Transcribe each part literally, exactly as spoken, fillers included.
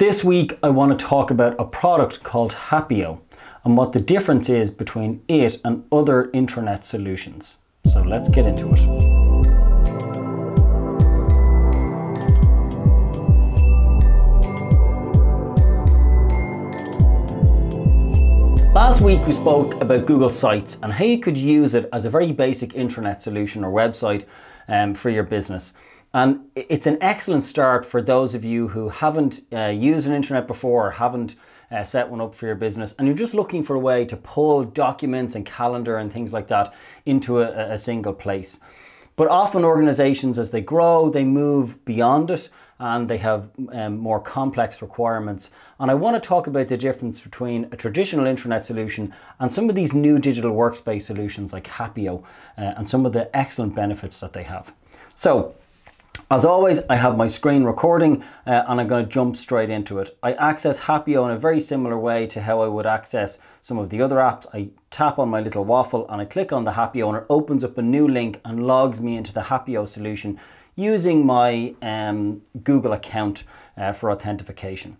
This week I want to talk about a product called Happeo and what the difference is between it and other intranet solutions. So let's get into it. Last week we spoke about Google Sites and how you could use it as a very basic intranet solution or website um, for your business. And it's an excellent start for those of you who haven't uh, used an intranet before or haven't uh, set one up for your business and you're just looking for a way to pull documents and calendar and things like that into a, a single place. But often organizations, as they grow, they move beyond it and they have um, more complex requirements. And I want to talk about the difference between a traditional intranet solution and some of these new digital workspace solutions like Happeo uh, and some of the excellent benefits that they have. So, as always, I have my screen recording uh, and I'm going to jump straight into it. I access Happeo in a very similar way to how I would access some of the other apps. I tap on my little waffle and I click on the Happeo and it opens up a new link and logs me into the Happeo solution using my um, Google account uh, for authentication.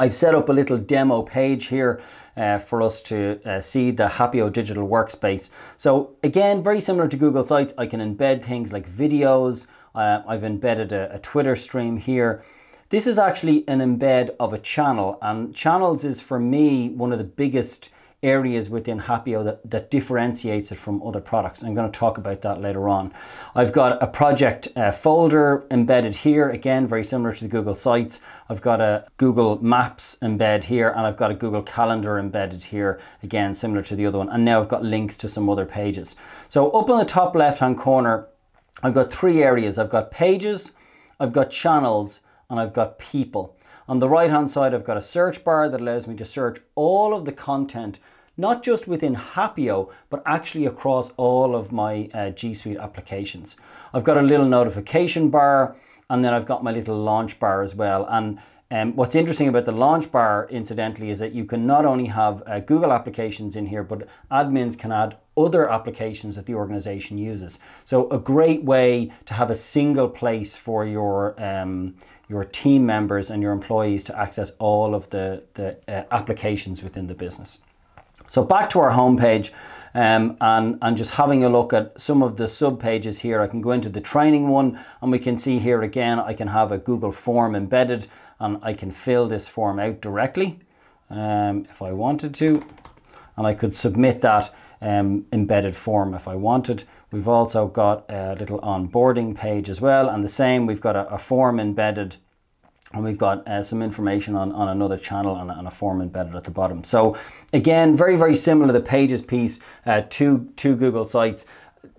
I've set up a little demo page here uh, for us to uh, see the Happeo digital workspace. So again, very similar to Google Sites, I can embed things like videos. Uh, I've embedded a, a Twitter stream here. This is actually an embed of a channel, and channels is for me one of the biggest areas within Happeo that, that differentiates it from other products. I'm going to talk about that later on. I've got a project uh, folder embedded here, again very similar to the Google Sites. I've got a Google Maps embed here and I've got a Google Calendar embedded here, again similar to the other one, and now I've got links to some other pages. So up on the top left hand corner I've got three areas. I've got pages, I've got channels, and I've got people. On the right hand side I've got a search bar that allows me to search all of the content, not just within Happeo, but actually across all of my uh, G Suite applications. I've got a little notification bar, and then I've got my little launch bar as well. And Um, what's interesting about the launch bar, incidentally, is that you can not only have uh, Google applications in here, but admins can add other applications that the organization uses. So a great way to have a single place for your, um, your team members and your employees to access all of the, the uh, applications within the business. So back to our homepage um, and, and just having a look at some of the sub pages here. I can go into the training one and we can see here again, I can have a Google form embedded and I can fill this form out directly um, if I wanted to. And I could submit that um, embedded form if I wanted. We've also got a little onboarding page as well. And the same, we've got a, a form embedded and we've got uh, some information on, on another channel and, and a form embedded at the bottom. So again, very, very similar to the pages piece uh, to, to Google Sites.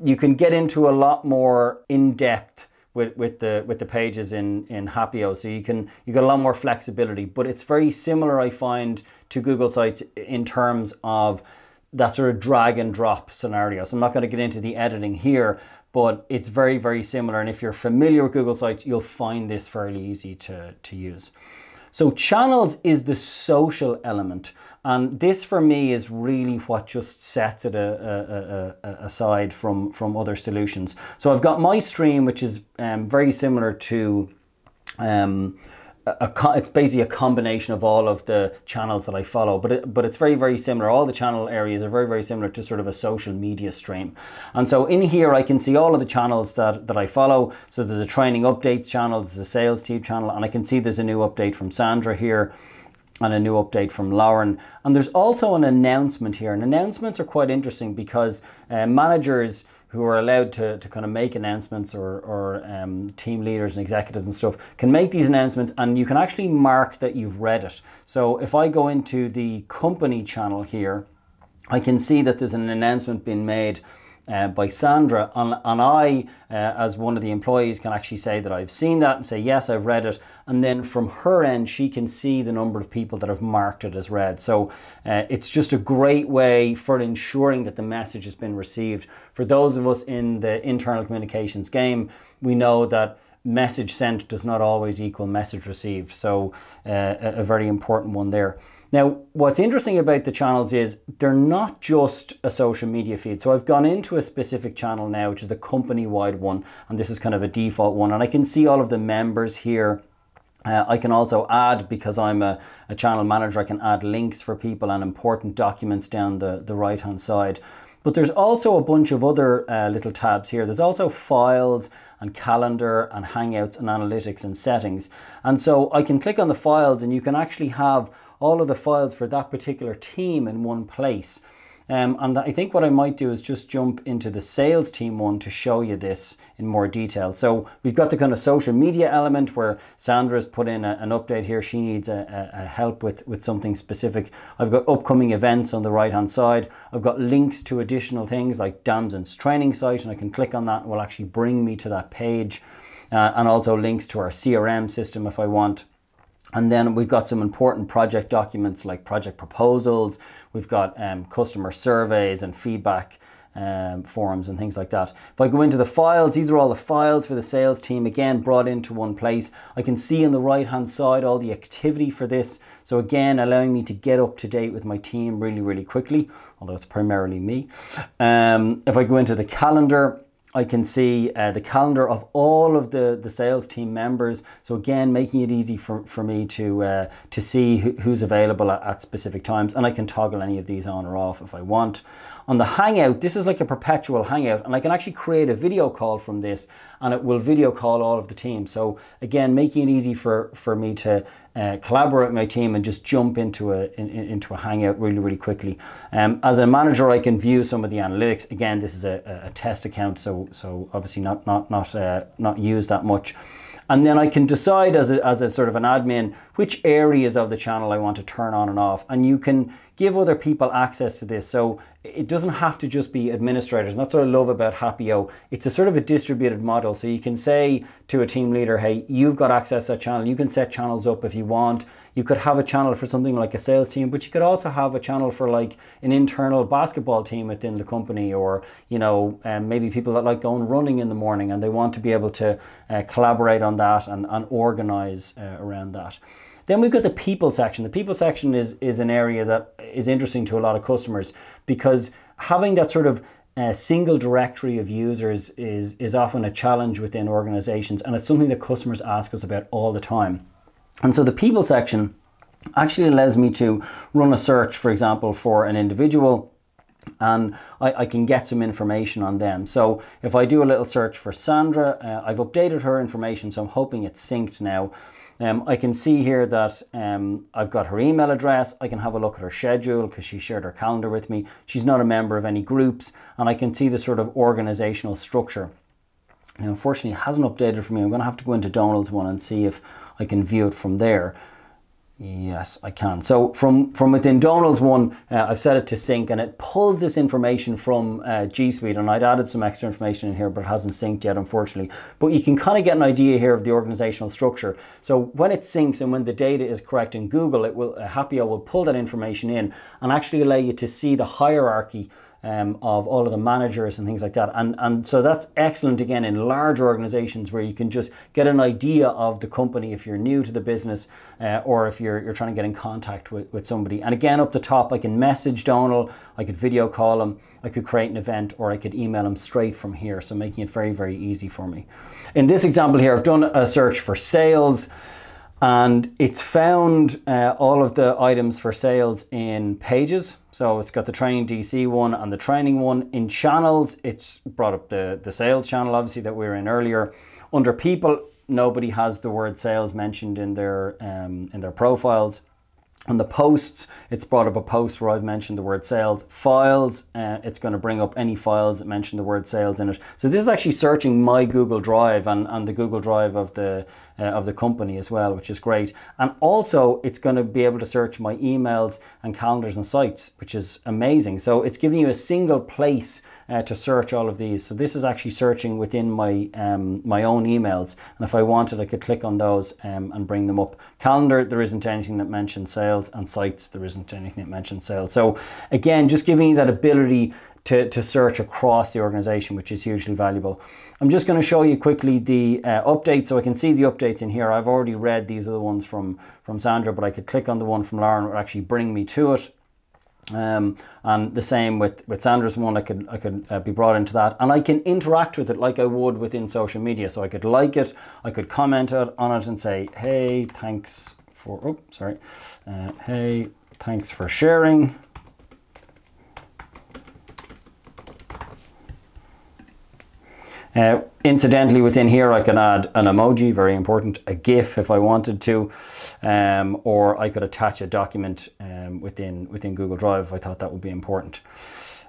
You can get into a lot more in-depth with, with, the, with the pages in, in Happeo. So you can, you get a lot more flexibility, but it's very similar, I find, to Google Sites in terms of that sort of drag and drop scenario. So I'm not going to get into the editing here, but it's very, very similar. And if you're familiar with Google Sites, you'll find this fairly easy to, to use. So channels is the social element. And this for me is really what just sets it a, a, a, a aside from, from other solutions. So I've got my stream, which is um, very similar to, um, a, a, it's basically a combination of all of the channels that I follow, but, it, but it's very, very similar. All the channel areas are very, very similar to sort of a social media stream. And so in here, I can see all of the channels that, that I follow. So there's a training updates channel, there's a sales team channel, and I can see there's a new update from Sandra here, and a new update from Lauren. And there's also an announcement here. And announcements are quite interesting because uh, managers who are allowed to, to kind of make announcements or, or um, team leaders and executives and stuff can make these announcements and you can actually mark that you've read it. So if I go into the company channel here, I can see that there's an announcement being made Uh, by Sandra, and, and I, uh, as one of the employees, can actually say that I've seen that and say, yes, I've read it. And then from her end, she can see the number of people that have marked it as read. So uh, it's just a great way for ensuring that the message has been received. For those of us in the internal communications game, we know that message sent does not always equal message received. So uh, a very important one there. Now, what's interesting about the channels is they're not just a social media feed. So I've gone into a specific channel now, which is the company-wide one, and this is kind of a default one. And I can see all of the members here Uh, I can also add, because I'm a, a channel manager, I can add links for people and important documents down the, the right hand side. But there's also a bunch of other uh, little tabs here. There's also files and calendar and Hangouts and analytics and settings. And so I can click on the files and you can actually have all of the files for that particular team in one place. Um, and I think what I might do is just jump into the sales team one to show you this in more detail. So we've got the kind of social media element where Sandra's put in a, an update here. She needs a, a help with, with something specific. I've got upcoming events on the right hand side. I've got links to additional things like Damson's training site, and I can click on that and it will actually bring me to that page, uh, and also links to our C R M system if I want. And then we've got some important project documents like project proposals. We've got um, customer surveys and feedback um, forums and things like that. If I go into the files, these are all the files for the sales team, again, brought into one place. I can see on the right-hand side all the activity for this. So again, allowing me to get up to date with my team really, really quickly, although it's primarily me. Um, if I go into the calendar, I can see uh, the calendar of all of the, the sales team members. So again, making it easy for, for me to, uh, to see who, who's available at, at specific times. And I can toggle any of these on or off if I want. On the Hangout, this is like a perpetual Hangout, and I can actually create a video call from this and it will video call all of the team. So again, making it easy for, for me to uh, collaborate with my team and just jump into a, in, into a Hangout really, really quickly. Um, as a manager, I can view some of the analytics. Again, this is a, a test account, so, so obviously not, not, not, uh, not used that much. And then I can decide as a, as a sort of an admin which areas of the channel I want to turn on and off. And you can give other people access to this. So it doesn't have to just be administrators. And that's what I love about Happeo. It's a sort of a distributed model. So you can say to a team leader, hey, you've got access to that channel. You can set channels up if you want. You could have a channel for something like a sales team, but you could also have a channel for like an internal basketball team within the company, or, you know, um, maybe people that like going running in the morning and they want to be able to uh, collaborate on that and, and organize uh, around that. Then we've got the people section. The people section is, is an area that is interesting to a lot of customers, because having that sort of a single directory of users is, is often a challenge within organizations, and it's something that customers ask us about all the time. And so the people section actually allows me to run a search, for example, for an individual, and I, I can get some information on them. So if I do a little search for Sandra, uh, I've updated her information, so I'm hoping it's synced now. Um, I can see here that um, I've got her email address. I can have a look at her schedule because she shared her calendar with me. She's not a member of any groups, and I can see the sort of organizational structure. Now, unfortunately, it hasn't updated for me. I'm going to have to go into Donald's one and see if I can view it from there. Yes, I can. So from, from within Donald's one, uh, I've set it to sync, and it pulls this information from uh, G Suite, and I'd added some extra information in here, but it hasn't synced yet, unfortunately. But you can kind of get an idea here of the organizational structure. So when it syncs and when the data is correct in Google, it will, uh, Happeo will pull that information in and actually allow you to see the hierarchy Um, of all of the managers and things like that. And, and so that's excellent, again, in large organizations where you can just get an idea of the company if you're new to the business, uh, or if you're, you're trying to get in contact with, with somebody. And again, up the top, I can message Donald, I could video call him, I could create an event, or I could email him straight from here. So making it very, very easy for me. In this example here, I've done a search for sales, and it's found uh, all of the items for sales in pages. So it's got the training D C one and the training one. In channels, it's brought up the, the sales channel, obviously, that we were in earlier. Under people, nobody has the word sales mentioned in their, um, in their profiles. On the posts, it's brought up a post where I've mentioned the word sales. Files, uh, it's going to bring up any files that mention the word sales in it. So this is actually searching my Google Drive and, and the Google Drive of the, uh, of the company as well, which is great. And also, it's going to be able to search my emails and calendars and sites, which is amazing. So it's giving you a single place uh, to search all of these. So this is actually searching within my, um, my own emails. And if I wanted, I could click on those um, and bring them up. Calendar, there isn't anything that mentions sales. And sites, there isn't anything that mentions sales. So again, just giving you that ability to, to search across the organization, which is hugely valuable. I'm just going to show you quickly the uh, updates, so I can see the updates in here. I've already read these are the ones from, from Sandra, but I could click on the one from Lauren, it would actually bring me to it. Um, and the same with, with Sandra's one, I could, I could uh, be brought into that, and I can interact with it like I would within social media. So I could like it, I could comment on it and say, hey, thanks for, oh, sorry. Uh, hey, thanks for sharing. Uh, incidentally, within here, I can add an emoji, very important, a GIF if I wanted to, um, or I could attach a document um, within, within Google Drive if I thought that would be important.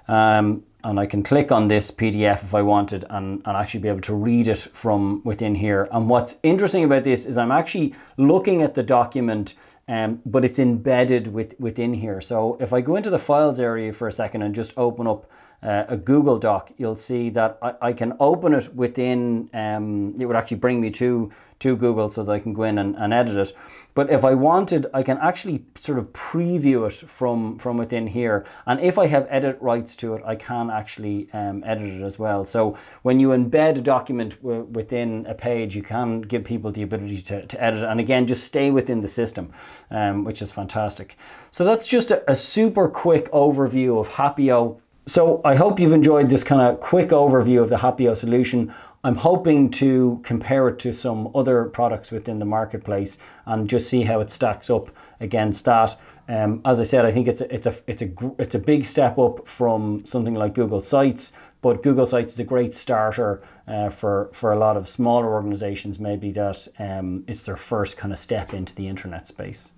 Um, and I can click on this P D F if I wanted and, and actually be able to read it from within here. And what's interesting about this is I'm actually looking at the document, um, but it's embedded with, within here. So if I go into the files area for a second and just open up Uh, a Google Doc, you'll see that I, I can open it within, um, it would actually bring me to, to Google so that I can go in and, and edit it. But if I wanted, I can actually sort of preview it from, from within here. And if I have edit rights to it, I can actually um, edit it as well. So when you embed a document w within a page, you can give people the ability to, to edit and again, just stay within the system, um, which is fantastic. So that's just a, a super quick overview of Happeo. So I hope you've enjoyed this kind of quick overview of the Happeo solution. I'm hoping to compare it to some other products within the marketplace and just see how it stacks up against that. Um, as I said, I think it's a, it's a, it's a, it's a big step up from something like Google Sites, but Google Sites is a great starter uh, for, for a lot of smaller organizations, maybe that um, it's their first kind of step into the internet space.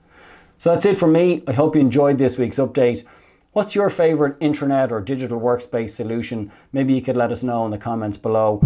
So that's it from me. I hope you enjoyed this week's update. What's your favorite intranet or digital workspace solution? Maybe you could let us know in the comments below.